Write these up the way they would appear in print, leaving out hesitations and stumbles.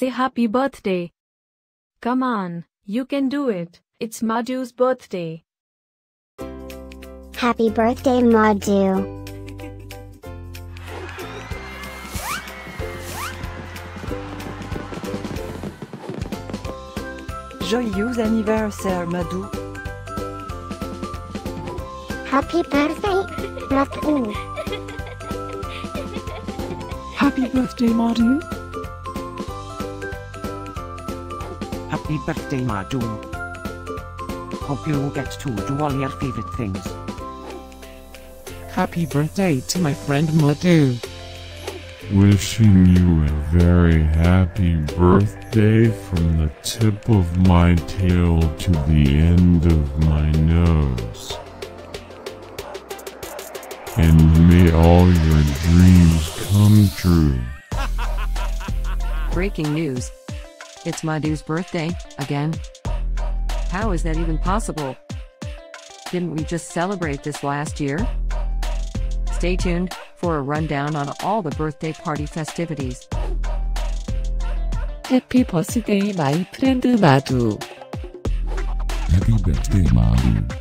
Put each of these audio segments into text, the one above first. say happy birthday. Come on, you can do it. It's Madou's birthday. Happy birthday, Madou. Joyeux anniversaire, Madou. Happy birthday, Madou. Happy birthday, Madou. Happy birthday, Madou. Hope you get to do all your favorite things. Happy birthday to my friend Madou. Wishing you a very happy birthday from the tip of my tail to the end of my nose. And may all your dreams come true. Breaking news. It's Madou's birthday, again. How is that even possible? Didn't we just celebrate this last year? Stay tuned for a rundown on all the birthday party festivities. Happy birthday, my friend Madou. Happy birthday, Madou.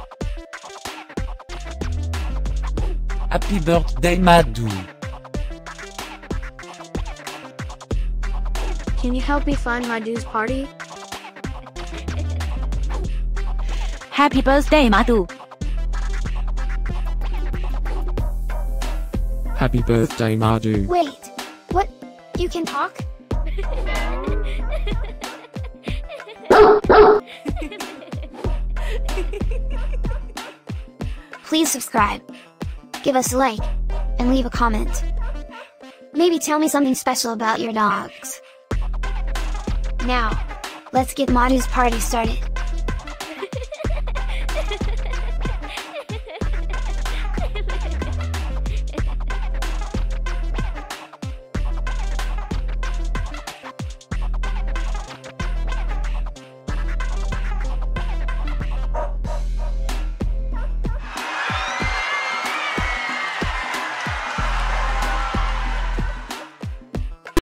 Happy birthday, Madou. Can you help me find Madou's party? Happy birthday, Madou. Happy birthday, Madou. Wait, what? You can talk? Please subscribe, give us a like, and leave a comment. Maybe tell me something special about your dogs. Now, let's get Madou's party started.